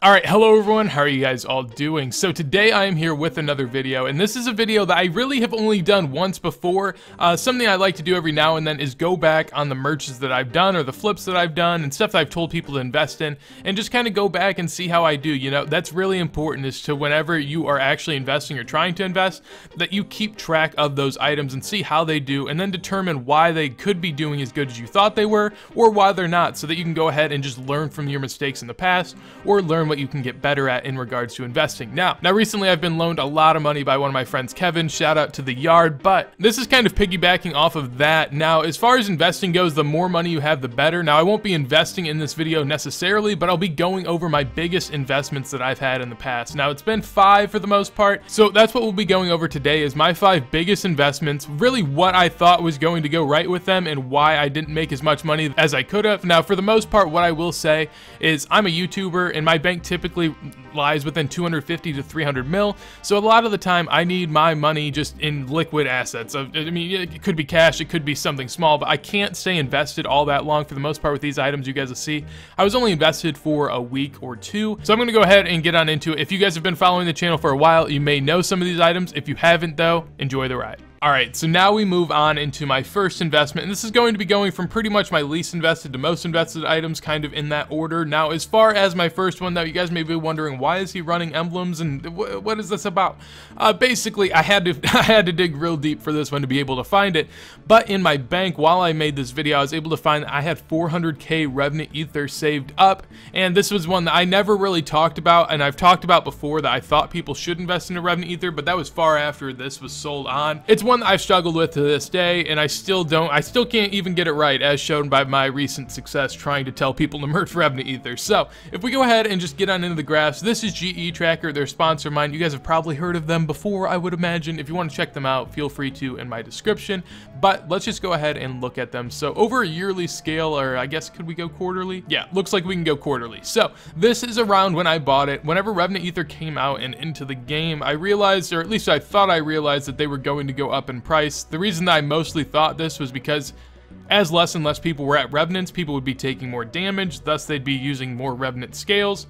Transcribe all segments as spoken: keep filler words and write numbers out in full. Alright, hello everyone, how are you guys all doing? So today I am here with another video, and this is a video that I really have only done once before. Uh, something I like to do every now and then is go back on the merches that I've done, or the flips that I've done, and stuff that I've told people to invest in, and just kind of go back and see how I do. You know, that's really important, is to whenever you are actually investing or trying to invest, that you keep track of those items and see how they do, and then determine why they could be doing as good as you thought they were, or why they're not, so that you can go ahead and just learn from your mistakes in the past, or learn what you can get better at in regards to investing. Now, now recently I've been loaned a lot of money by one of my friends, Kevin, shout out to the yard, but this is kind of piggybacking off of that. Now, as far as investing goes, the more money you have, the better. Now, I won't be investing in this video necessarily, but I'll be going over my biggest investments that I've had in the past. Now, it's been five for the most part, so that's what we'll be going over today, is my five biggest investments, really what I thought was going to go right with them and why I didn't make as much money as I could have. Now, for the most part, what I will say is I'm a YouTuber and my bank typically lies within two hundred fifty to three hundred mil, so a lot of the time I need my money just in liquid assets. I mean, it could be cash, it could be something small, but I can't stay invested all that long for the most part with these items. You guys will see I was only invested for a week or two, so I'm gonna go ahead and get on into it. If you guys have been following the channel for a while, you may know some of these items. If you haven't though, enjoy the ride. All right, so now we move on into my first investment, and this is going to be going from pretty much my least invested to most invested items, kind of in that order. Now, as far as my first one though, you guys may be wondering, why is he running emblems and wh what is this about? Uh, basically, I had to I had to dig real deep for this one to be able to find it, but in my bank, while I made this video, I was able to find that I had four hundred K Revenant Ether saved up, and this was one that I never really talked about, and I've talked about before that I thought people should invest into Revenant Ether, but that was far after this was sold on. It's one that I've struggled with to this day, and I still don't I still can't even get it right, as shown by my recent success trying to tell people to merge Revenant Ether. So if we go ahead and just get on into the graphs, this is G E Tracker, their sponsor of mine. You guys have probably heard of them before, I would imagine. If you want to check them out, feel free to in my description, but let's just go ahead and look at them. So over a yearly scale, or I guess could we go quarterly? Yeah, looks like we can go quarterly. So this is around when I bought it. Whenever Revenant Ether came out and into the game, I realized, or at least I thought I realized, that they were going to go up up in price. The reason that I mostly thought this was because as less and less people were at Revenants, people would be taking more damage, thus they'd be using more Revenant scales,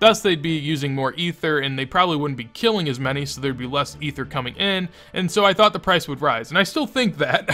thus they'd be using more ether, and they probably wouldn't be killing as many, so there'd be less ether coming in, and so I thought the price would rise, and I still think that,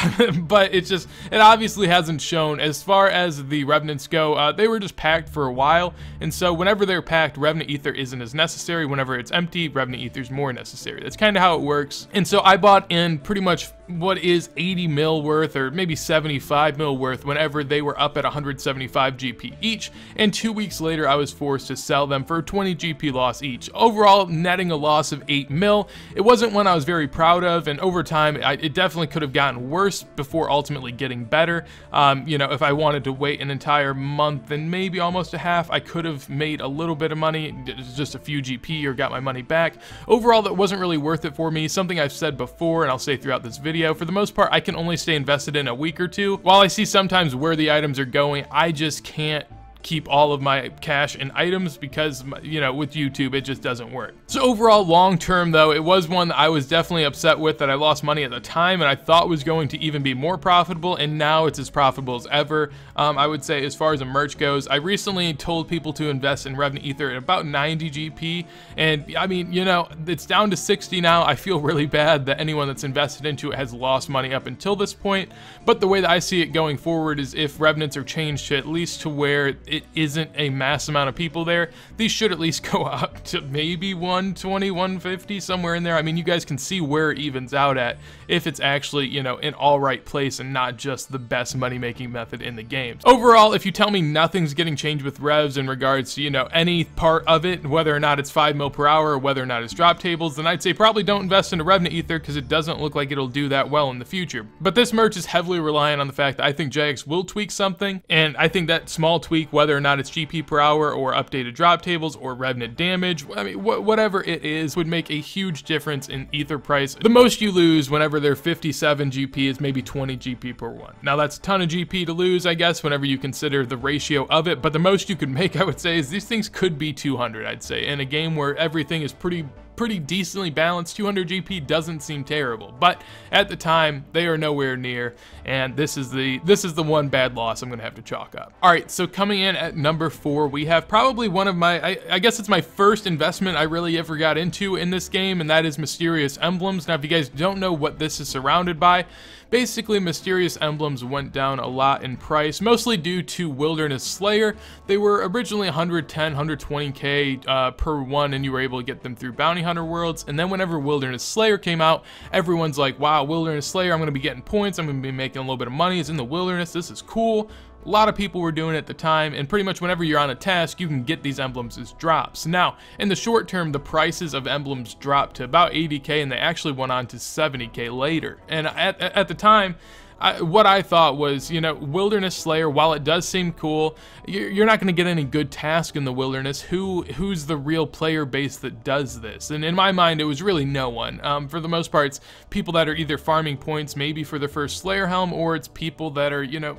but it's just, it obviously hasn't shown. As far as the Revenants go, uh, they were just packed for a while, and so whenever they're packed, Revenant Ether isn't as necessary. Whenever it's empty, Revenant Ether's more necessary. That's kind of how it works, and so I bought in pretty much what is eighty mil worth, or maybe seventy-five mil worth, whenever they were up at one hundred seventy-five G P each, and two weeks later I was forced to sell them for twenty G P loss each, overall netting a loss of eight mil. It wasn't one I was very proud of, and over time I, it definitely could have gotten worse before ultimately getting better. Um, you know, if I wanted to wait an entire month and maybe almost a half, I could have made a little bit of money, just a few G P, or got my money back. Overall, that wasn't really worth it for me, something I've said before and I'll say throughout this video. For the most part, I can only stay invested in a week or two. While I see sometimes where the items are going, I just can't keep all of my cash and items because, you know, with YouTube, it just doesn't work. So overall, long term though, it was one that I was definitely upset with, that I lost money at the time and I thought was going to even be more profitable, and now it's as profitable as ever. Um, I would say as far as a merch goes, I recently told people to invest in Revenant Ether at about ninety G P, and I mean, you know, it's down to sixty now. I feel really bad that anyone that's invested into it has lost money up until this point, but the way that I see it going forward is if Revenants are changed to at least to where it isn't a mass amount of people there, these should at least go up to maybe one twenty, one fifty, somewhere in there. I mean, you guys can see where it evens out at if it's actually, you know, an all right place and not just the best money making method in the game. Overall, if you tell me nothing's getting changed with revs in regards to, you know, any part of it, whether or not it's five mil per hour or whether or not it's drop tables, then I'd say probably don't invest into Revenant Ether because it doesn't look like it'll do that well in the future. But this merch is heavily reliant on the fact that I think J X will tweak something, and I think that small tweak, whether Whether or not it's G P per hour or updated drop tables or Revenant damage, I mean, wh whatever it is, would make a huge difference in ether price. The most you lose whenever they're fifty-seven G P is maybe twenty G P per one. Now that's a ton of G P to lose, I guess, whenever you consider the ratio of it, but the most you could make, I would say, is these things could be two hundred, I'd say, in a game where everything is pretty pretty decently balanced. two hundred G P doesn't seem terrible, but at the time they are nowhere near, and this is the this is the one bad loss I'm gonna have to chalk up. All right, so coming in at number four, we have probably one of my I, I guess it's my first investment I really ever got into in this game, and that is Mysterious Emblems. Now, if you guys don't know what this is surrounded by, basically Mysterious Emblems went down a lot in price, mostly due to Wilderness Slayer. They were originally one ten, one twenty K uh, per one, and you were able to get them through Bounty Hunter worlds. And then whenever Wilderness Slayer came out, everyone's like, wow, Wilderness Slayer, I'm gonna be getting points, I'm gonna be making a little bit of money, it's in the wilderness, this is cool. A lot of people were doing it at the time, and pretty much whenever you're on a task, you can get these emblems as drops. Now, in the short term, the prices of emblems dropped to about eighty K, and they actually went on to seventy K later. And at, at the time, I, what I thought was, you know, Wilderness Slayer, while it does seem cool, you're not going to get any good task in the wilderness. Who who's the real player base that does this? And in my mind, it was really no one. Um, for the most part, it's people that are either farming points, maybe for their first Slayer Helm, or it's people that are, you know,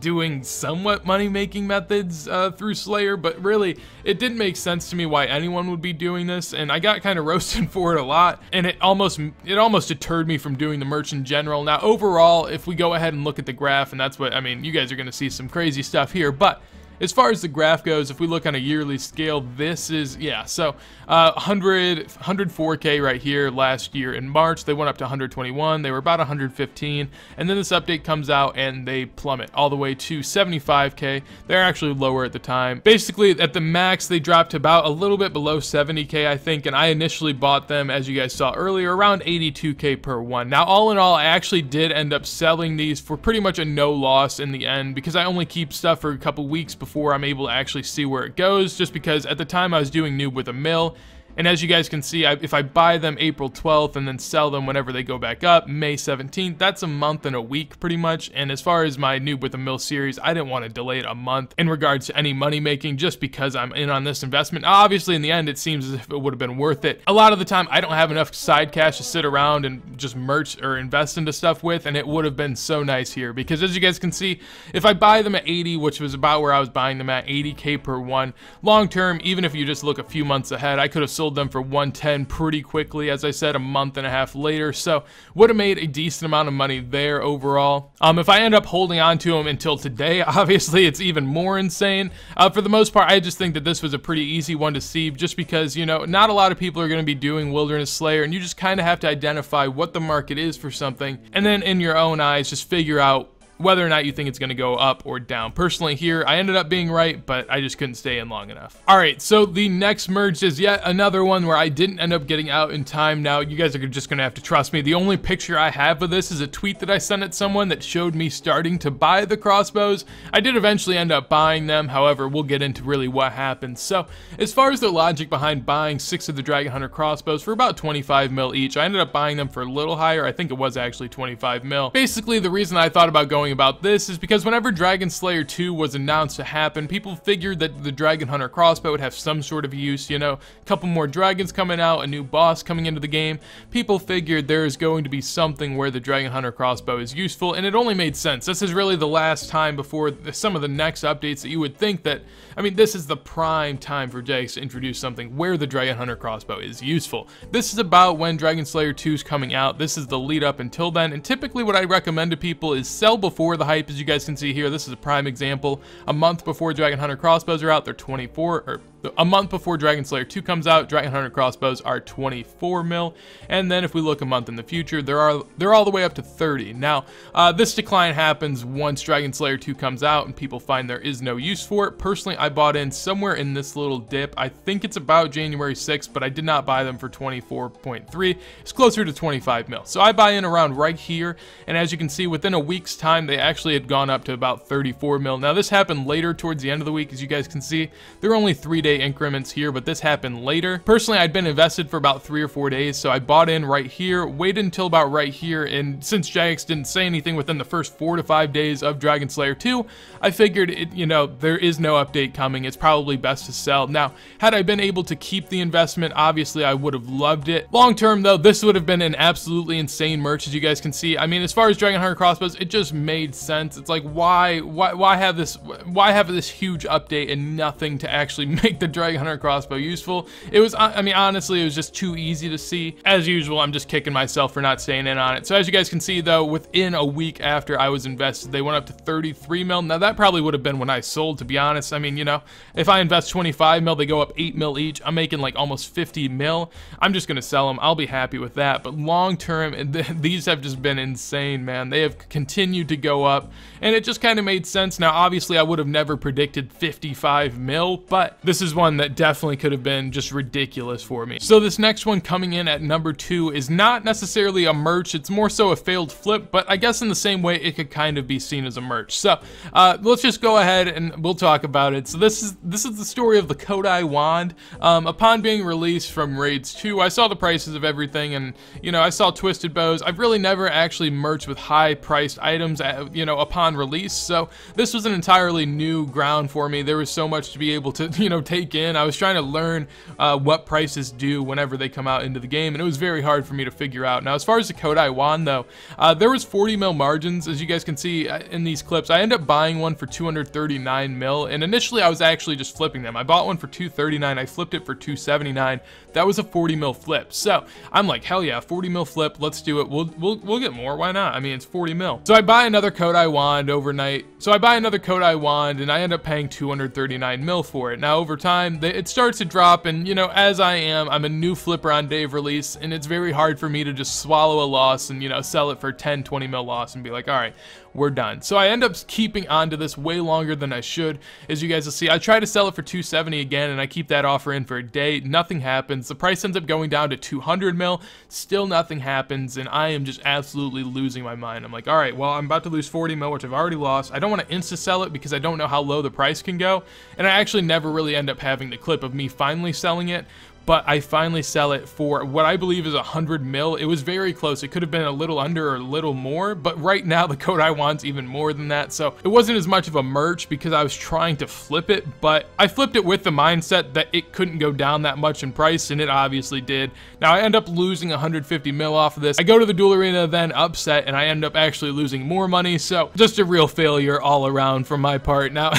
doing somewhat money-making methods uh, through Slayer, but really it didn't make sense to me why anyone would be doing this, and I got kind of roasted for it a lot, and it almost it almost deterred me from doing the merch in general. Now overall, if we go ahead and look at the graph, and that's what I mean, you guys are gonna see some crazy stuff here, but as far as the graph goes, if we look on a yearly scale, this is, yeah, so uh, one hundred, one oh four K right here last year in March. They went up to one hundred twenty-one. They were about one hundred fifteen. And then this update comes out and they plummet all the way to seventy-five K. They're actually lower at the time. Basically, at the max, they dropped about a little bit below seventy K, I think. And I initially bought them, as you guys saw earlier, around eighty-two K per one. Now, all in all, I actually did end up selling these for pretty much a no loss in the end, because I only keep stuff for a couple weeks before before I'm able to actually see where it goes, just because at the time I was doing Noob with a mill, and as you guys can see, I, if I buy them April twelfth and then sell them whenever they go back up, May seventeenth, that's a month and a week pretty much. And as far as my Noob with a Mill series, I didn't want to delay it a month in regards to any money making, just because I'm in on this investment. Obviously, in the end, it seems as if it would have been worth it. A lot of the time, I don't have enough side cash to sit around and just merch or invest into stuff with, and it would have been so nice here, because as you guys can see, if I buy them at eighty, which was about where I was buying them at, eighty K per one, long term, even if you just look a few months ahead, I could have sold them for one ten pretty quickly, as I said, a month and a half later, so would have made a decent amount of money there overall. Um, if I end up holding on to them until today, obviously it's even more insane. Uh, for the most part, I just think that this was a pretty easy one to see, just because, you know, not a lot of people are going to be doing Wilderness Slayer, and you just kind of have to identify what the market is for something, and then in your own eyes, just figure out whether or not you think it's gonna go up or down. Personally here, I ended up being right, but I just couldn't stay in long enough. All right, so the next merge is yet another one where I didn't end up getting out in time. Now, you guys are just gonna have to trust me. The only picture I have of this is a tweet that I sent at someone that showed me starting to buy the crossbows. I did eventually end up buying them. However, we'll get into really what happened. So as far as the logic behind buying six of the Dragon Hunter crossbows for about twenty-five mil each, I ended up buying them for a little higher. I think it was actually twenty-five mil. Basically, the reason I thought about going about this is because whenever Dragon Slayer two was announced to happen, people figured that the Dragon Hunter crossbow would have some sort of use. You know, a couple more dragons coming out, a new boss coming into the game, people figured there is going to be something where the Dragon Hunter crossbow is useful, and it only made sense. This is really the last time before some of the next updates that you would think that, I mean, this is the prime time for Jax to introduce something where the Dragon Hunter crossbow is useful. This is about when Dragon Slayer two is coming out. This is the lead up until then, and typically what I recommend to people is sell before the hype. As you guys can see here, this is a prime example. A month before Dragon Hunter crossbows are out, they're twenty-four, or a month before Dragon Slayer two comes out, Dragon Hunter crossbows are twenty-four mil, and then if we look a month in the future, there are they're all the way up to thirty. Now, uh, this decline happens once Dragon Slayer two comes out and people find there is no use for it. Personally, I bought in somewhere in this little dip. I think it's about January sixth, but I did not buy them for twenty-four point three. It's closer to twenty-five mil. So I buy in around right here, and as you can see, within a week's time, they actually had gone up to about thirty-four mil. Now, this happened later towards the end of the week, as you guys can see. There are only three days increments here, but this happened later. Personally, I'd been invested for about three or four days, so I bought in right here, waited until about right here, and since Jax didn't say anything within the first four to five days of Dragon Slayer two, I figured, it, you know, there is no update coming. It's probably best to sell. Now, had I been able to keep the investment, obviously I would have loved it. Long term, though, this would have been an absolutely insane merch, as you guys can see. I mean, as far as Dragon Hunter crossbows, it just made sense. It's like, why, why, why have this, why have this huge update and nothing to actually make the Dragon Hunter Crossbow useful. It was, I mean, honestly, it was just too easy to see. As usual, I'm just kicking myself for not staying in on it. So as you guys can see, though, within a week after I was invested, they went up to thirty-three mil. Now, that probably would have been when I sold, to be honest. I mean, you know, if I invest twenty-five mil, they go up eight mil each. I'm making like almost fifty mil. I'm just going to sell them. I'll be happy with that. But long term, these have just been insane, man. They have continued to go up, and it just kind of made sense. Now, obviously, I would have never predicted fifty-five mil, but this is one that definitely could have been just ridiculous for me. So this next one coming in at number two is not necessarily a merch. It's more so a failed flip, but I guess in the same way, it could kind of be seen as a merch. So uh, let's just go ahead and we'll talk about it. So this is this is the story of the Kodai Wand. Um, upon being released from Raids two, I saw the prices of everything, and you know, I saw twisted bows. I've really never actually merged with high-priced items, at, you know, upon release. So this was an entirely new ground for me. There was so much to be able to, you know, take in. I was trying to learn uh, what prices do whenever they come out into the game, and it was very hard for me to figure out. Now, as far as the Kodai Wand, though, uh, there was forty mil margins, as you guys can see in these clips. I ended up buying one for two hundred thirty-nine mil, and initially I was actually just flipping them. I bought one for two thirty-nine. I flipped it for two seventy-nine. That was a forty mil flip. So I'm like, hell yeah, forty mil flip. Let's do it. We'll we'll we'll get more. Why not? I mean, it's forty mil. So I buy another Kodai Wand overnight. So I buy another Kodai Wand, and I end up paying two hundred thirty-nine mil for it. Now over time, they, it starts to drop, and you know, as I am, I'm a new flipper on day of release, and it's very hard for me to just swallow a loss and you know, sell it for ten, twenty mil loss and be like, all right, we're done. So I end up keeping onto this way longer than I should. As you guys will see, I try to sell it for two seventy again, and I keep that offer in for a day. Nothing happens. The price ends up going down to two hundred mil. Still nothing happens, and I am just absolutely losing my mind. I'm like, all right, well, I'm about to lose forty mil, which I've already lost. I don't want to insta-sell it because I don't know how low the price can go, and I actually never really end up having the clip of me finally selling it. But I finally sell it for what I believe is one hundred mil. It was very close. It could have been a little under or a little more, but right now the Kodai Wand's even more than that. So it wasn't as much of a merch because I was trying to flip it, but I flipped it with the mindset that it couldn't go down that much in price, and it obviously did. Now I end up losing one hundred fifty mil off of this. I go to the duel arena then upset, and I end up actually losing more money. So just a real failure all around from my part. Now,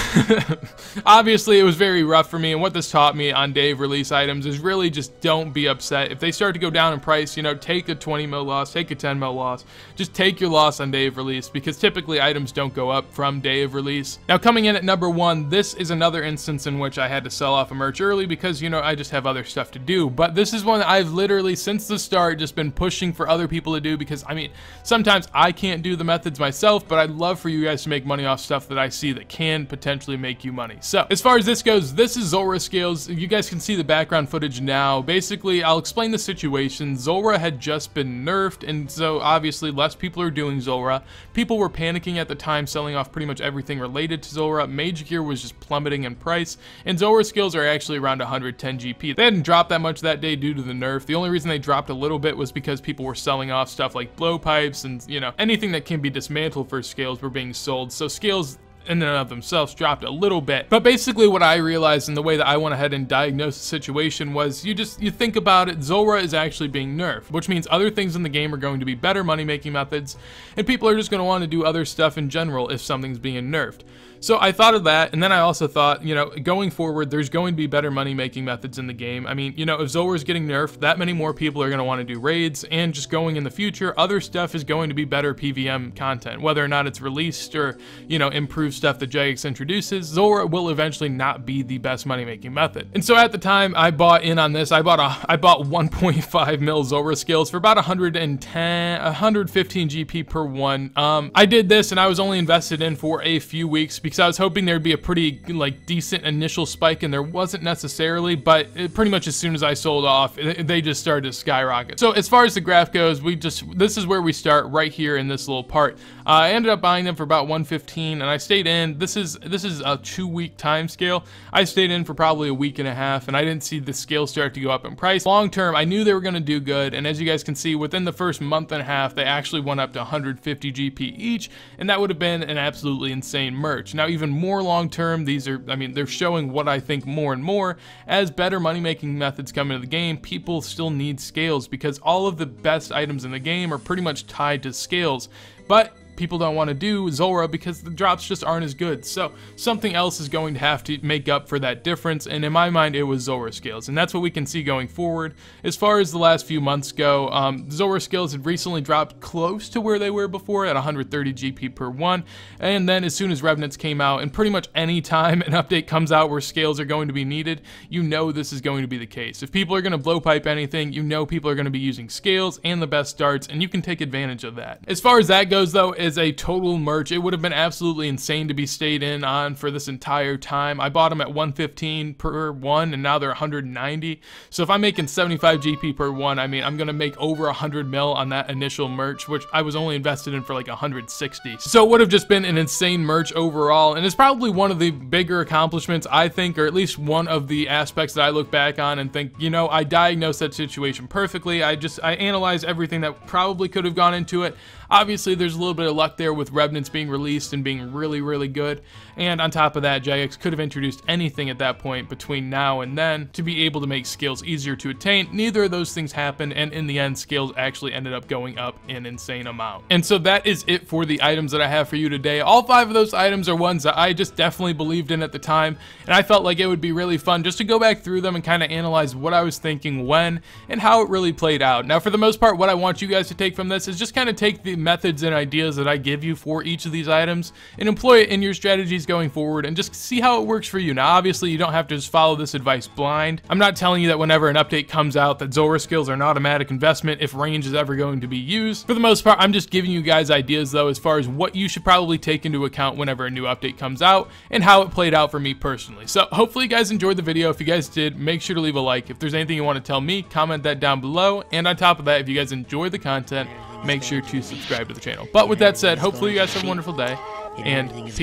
obviously it was very rough for me, and what this taught me on day of release items is really Really just don't be upset. If they start to go down in price, you know, take a twenty mil loss, take a ten mil loss, just take your loss on day of release, because typically items don't go up from day of release. Now coming in at number one, this is another instance in which I had to sell off a merch early because, you know, I just have other stuff to do, but this is one that I've literally since the start just been pushing for other people to do, because I mean, sometimes I can't do the methods myself, but I'd love for you guys to make money off stuff that I see that can potentially make you money. So as far as this goes, this is Zora Scales. You guys can see the background footage now. Basically, I'll explain the situation. Zulrah had just been nerfed, and so obviously less people are doing Zulrah. People were panicking at the time, selling off pretty much everything related to Zulrah. Mage gear was just plummeting in price, and Zora skills are actually around one hundred ten G P. They hadn't dropped that much that day due to the nerf. The only reason they dropped a little bit was because people were selling off stuff like blowpipes and, you know, anything that can be dismantled for scales were being sold. So scales in and of themselves dropped a little bit. But basically what I realized, and the way that I went ahead and diagnosed the situation, was you just you think about it, Zulrah is actually being nerfed, which means other things in the game are going to be better money-making methods, and people are just going to want to do other stuff in general if something's being nerfed. So I thought of that, and then I also thought, you know, going forward, there's going to be better money-making methods in the game. I mean, you know, if Zulrah's getting nerfed, that many more people are going to want to do raids, and just going in the future, other stuff is going to be better P V M content, whether or not it's released or, you know, improved stuff that Jagex introduces. Zulrah will eventually not be the best money-making method. And so at the time, I bought in on this. I bought a, I bought one point five mil Zulrah scales for about one hundred ten, one hundred fifteen G P per one. Um, I did this, and I was only invested in for a few weeks, because I was hoping there'd be a pretty like decent initial spike, and there wasn't necessarily, but it pretty much as soon as I sold off, it, they just started to skyrocket. So as far as the graph goes, we just this is where we start right here in this little part. Uh, I ended up buying them for about one fifteen, and I stayed in. This is this is a two-week time scale. I stayed in for probably a week and a half, and I didn't see the scale start to go up in price. Long term, I knew they were going to do good, and as you guys can see, within the first month and a half, they actually went up to one hundred fifty G P each, and that would have been an absolutely insane merch. Now, even more long term, these are, I mean, they're showing what I think more and more as better money-making methods come into the game. People still need scales because all of the best items in the game are pretty much tied to scales, but people don't want to do Zulrah because the drops just aren't as good. So something else is going to have to make up for that difference, and in my mind it was Zora Scales, and that's what we can see going forward. As far as the last few months go, um, Zora Scales had recently dropped close to where they were before at one hundred thirty G P per one, and then as soon as Revenants came out, and pretty much any time an update comes out where scales are going to be needed, you know this is going to be the case. If people are going to blowpipe anything, you know people are going to be using scales and the best darts, and you can take advantage of that. As far as that goes though, as a total merch, it would have been absolutely insane to be stayed in on for this entire time. I bought them at one fifteen per one, and now they're one hundred ninety. So if I'm making seventy-five G P per one, I mean, I'm going to make over one hundred mil on that initial merch, which I was only invested in for like one hundred sixty. So it would have just been an insane merch overall, and it's probably one of the bigger accomplishments, I think, or at least one of the aspects that I look back on and think, you know, I diagnosed that situation perfectly. I just, I analyzed everything that probably could have gone into it. Obviously, there's a little bit of luck there with Revenants being released and being really, really good. And on top of that, Jagex could have introduced anything at that point between now and then to be able to make scales easier to attain. Neither of those things happened, and in the end, scales actually ended up going up an insane amount. And so that is it for the items that I have for you today. All five of those items are ones that I just definitely believed in at the time, and I felt like it would be really fun just to go back through them and kind of analyze what I was thinking when and how it really played out. Now, for the most part, what I want you guys to take from this is just kind of take the methods and ideas that I give you for each of these items and employ it in your strategies going forward and just see how it works for you. Now, obviously, you don't have to just follow this advice blind. I'm not telling you that whenever an update comes out that Zora skills are an automatic investment if range is ever going to be used. For the most part, I'm just giving you guys ideas, though, as far as what you should probably take into account whenever a new update comes out and how it played out for me personally. So hopefully you guys enjoyed the video. If you guys did, make sure to leave a like. If there's anything you want to tell me, comment that down below. And on top of that, if you guys enjoyed the content, make sure to subscribe to the channel. But with that said, hopefully you guys have a wonderful day, and peace.